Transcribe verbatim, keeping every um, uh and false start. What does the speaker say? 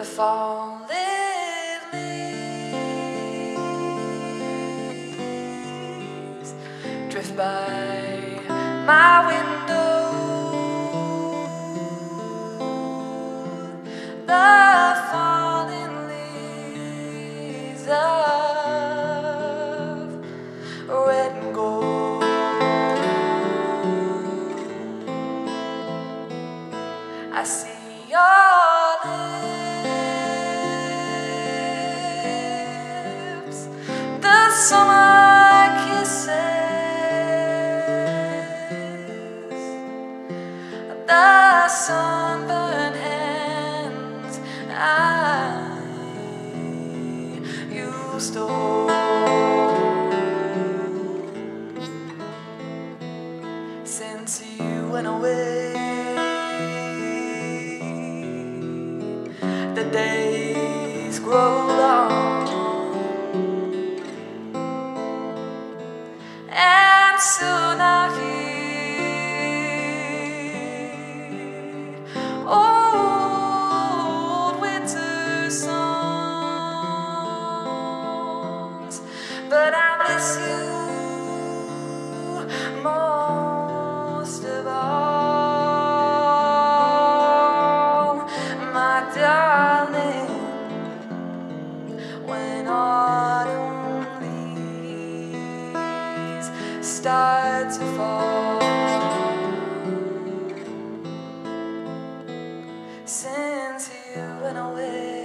the fall in leaves drift by my window, the falling leaves of red and gold. I see your lips, summer kisses, the sunburned hands I used to hold. Since you went away, the days grow long, and soon I'll hear old winter songs. But I miss you most of all, my darling, when autumn start to fall. Since you went away,